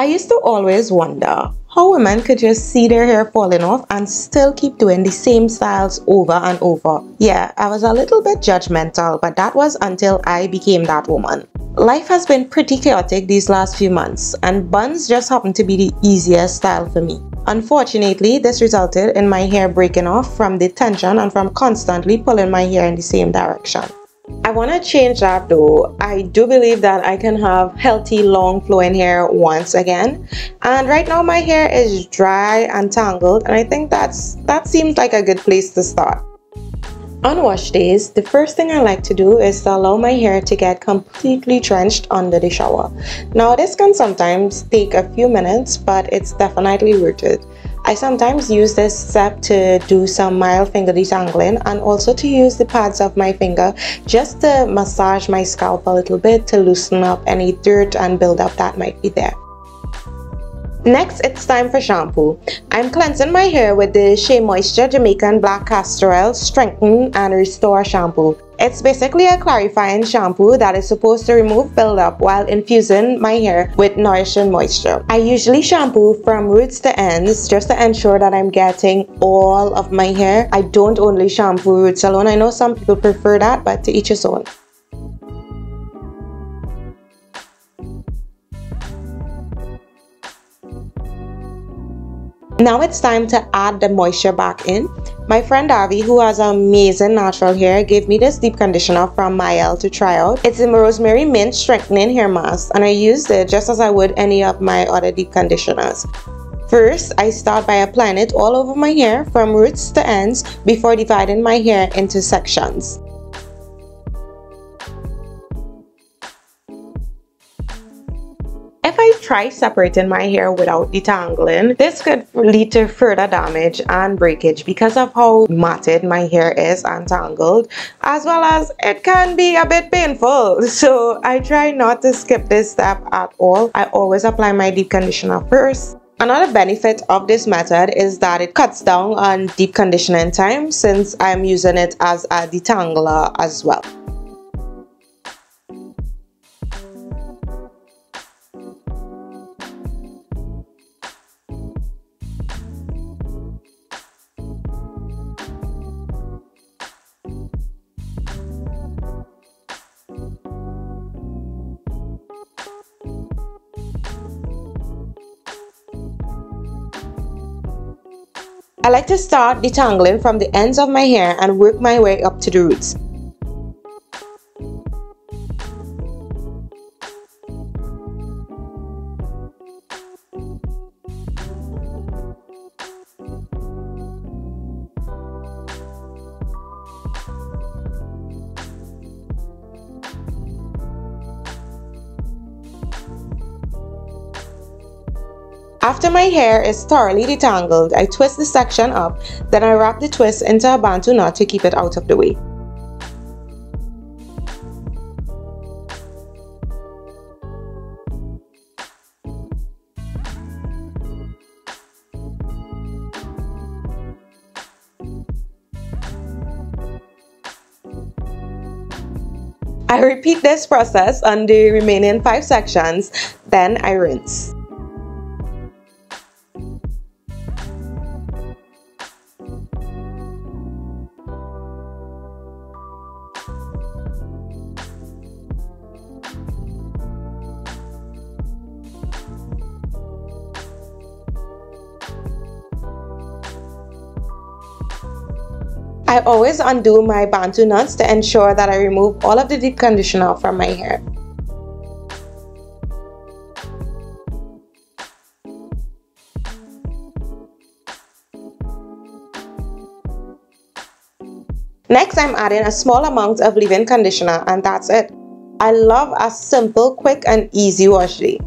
I used to always wonder how women could just see their hair falling off and still keep doing the same styles over and over. Yeah, I was a little bit judgmental, but that was until I became that woman. Life has been pretty chaotic these last few months, and buns just happened to be the easiest style for me. Unfortunately, this resulted in my hair breaking off from the tension and from constantly pulling my hair in the same direction. I want to change that though. I do believe that I can have healthy, long flowing hair once again. And right now my hair is dry and tangled, and I think that seems like a good place to start. On wash days, the first thing I like to do is to allow my hair to get completely drenched under the shower. Now this can sometimes take a few minutes, but it's definitely worth it. I sometimes use this step to do some mild finger detangling, and also to use the pads of my finger just to massage my scalp a little bit to loosen up any dirt and buildup that might be there. Next, it's time for shampoo. I'm cleansing my hair with the Shea Moisture Jamaican Black Castor Oil Strengthen and Restore Shampoo. It's basically a clarifying shampoo that is supposed to remove buildup while infusing my hair with nourishing moisture. I usually shampoo from roots to ends just to ensure that I'm getting all of my hair. I don't only shampoo roots alone. I know some people prefer that, but to each his own. Now it's time to add the moisture back in. My friend Avi, who has amazing natural hair, gave me this deep conditioner from Mielle to try out. It's in Rosemary Mint Strengthening Hair Masque, and I used it just as I would any of my other deep conditioners. First, I start by applying it all over my hair from roots to ends before dividing my hair into sections. If I try separating my hair without detangling, this could lead to further damage and breakage because of how matted my hair is and tangled, as well as it can be a bit painful. So I try not to skip this step at all. I always apply my deep conditioner first. Another benefit of this method is that it cuts down on deep conditioning time, since I'm using it as a detangler as well. I like to start detangling from the ends of my hair and work my way up to the roots. After my hair is thoroughly detangled, I twist the section up, then I wrap the twist into a Bantu knot to keep it out of the way. I repeat this process on the remaining 5 sections, then I rinse. I always undo my Bantu knots to ensure that I remove all of the deep conditioner from my hair. Next, I'm adding a small amount of leave-in conditioner, and that's it. I love a simple, quick, and easy wash day.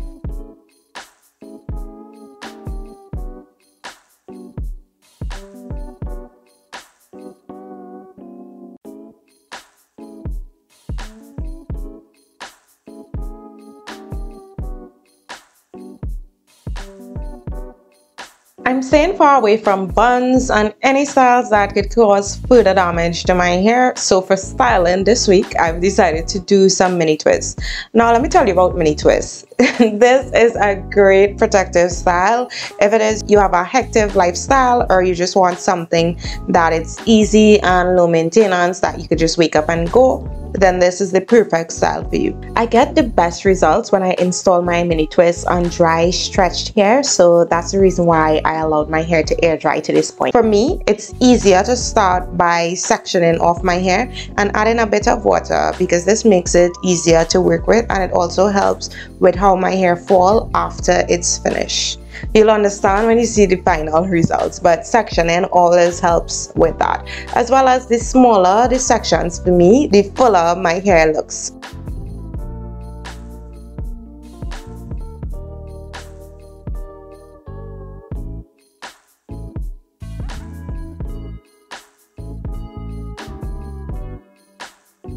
I'm staying far away from buns and any styles that could cause further damage to my hair, so for styling this week, I've decided to do some mini twists. Now let me tell you about mini twists. This is a great protective style if it is you have a hectic lifestyle or you just want something that it's easy and low maintenance that you could just wake up and go. Then this is the perfect style for you. I get the best results when I install my mini twists on dry stretched hair, so that's the reason why I allowed my hair to air dry to this point. For me, it's easier to start by sectioning off my hair and adding a bit of water because this makes it easier to work with, and it also helps with how my hair falls after it's finished. You'll understand when you see the final results, but sectioning always helps with that. As well as the smaller the sections for me, the fuller my hair looks.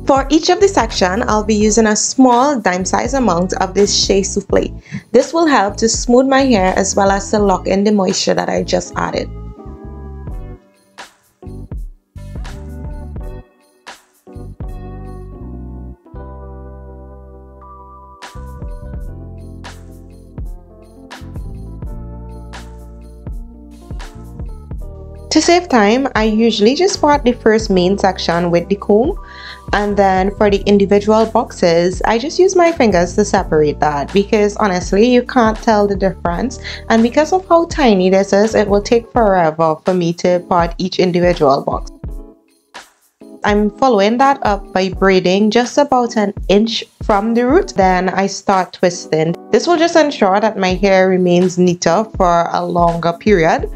For each of the section, I'll be using a small dime-sized amount of this Shea Soufflé. This will help to smooth my hair as well as to lock in the moisture that I just added. To save time, I usually just part the first main section with the comb, and then for the individual boxes, I just use my fingers to separate that because honestly, you can't tell the difference, and because of how tiny this is, it will take forever for me to part each individual box. I'm following that up by braiding just about an inch from the root, then I start twisting. This will just ensure that my hair remains neater for a longer period.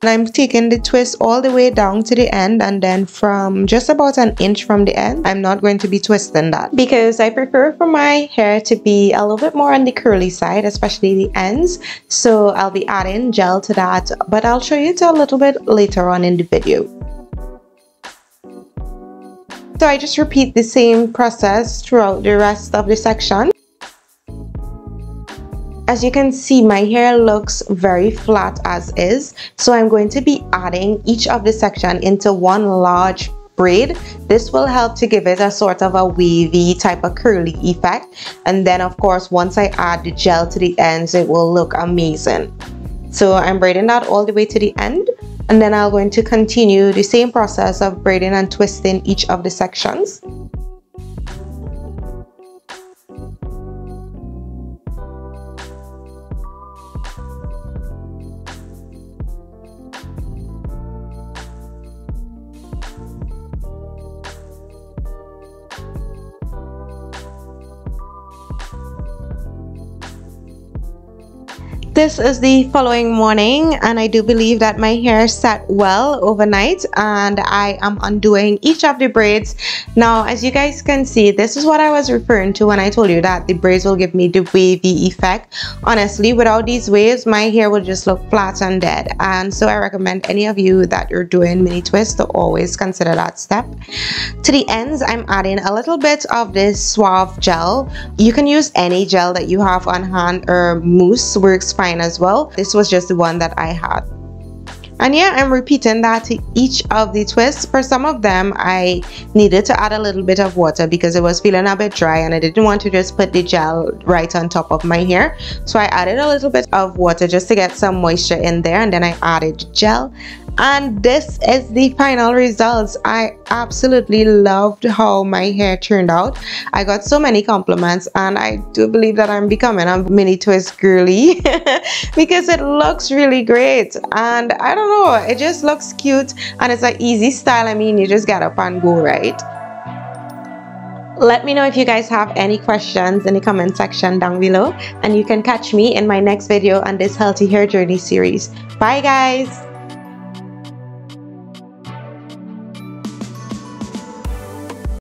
And I'm taking the twist all the way down to the end, and then from just about an inch from the end, I'm not going to be twisting that because I prefer for my hair to be a little bit more on the curly side, especially the ends. So I'll be adding gel to that, but I'll show you a little bit later on in the video. So I just repeat the same process throughout the rest of the section. As you can see, my hair looks very flat as is, so I'm going to be adding each of the section into one large braid. This will help to give it a sort of a wavy type of curly effect, and then of course once I add the gel to the ends, it will look amazing. So I'm braiding that all the way to the end, and then I'm going to continue the same process of braiding and twisting each of the sections. This is the following morning, and I do believe that my hair sat well overnight, and I am undoing each of the braids. Now, as you guys can see, this is what I was referring to when I told you that the braids will give me the wavy effect. Honestly, without these waves, my hair would just look flat and dead, and so I recommend any of you that you're doing mini twists to always consider that step. To the ends, I'm adding a little bit of this Suave gel. You can use any gel that you have on hand, or mousse works fine as well. This was just the one that I had. And yeah, I'm repeating that to each of the twists. For some of them, I needed to add a little bit of water because it was feeling a bit dry and I didn't want to just put the gel right on top of my hair. So I added a little bit of water just to get some moisture in there, and then I added gel. And this is the final results. I absolutely loved how my hair turned out. I got so many compliments, and I do believe that I'm becoming a mini twist girly because it looks really great. And I don't know, it just looks cute, and it's an easy style. I mean, you just get up and go, right? Let me know if you guys have any questions in the comment section down below, and you can catch me in my next video on this healthy hair journey series. Bye guys.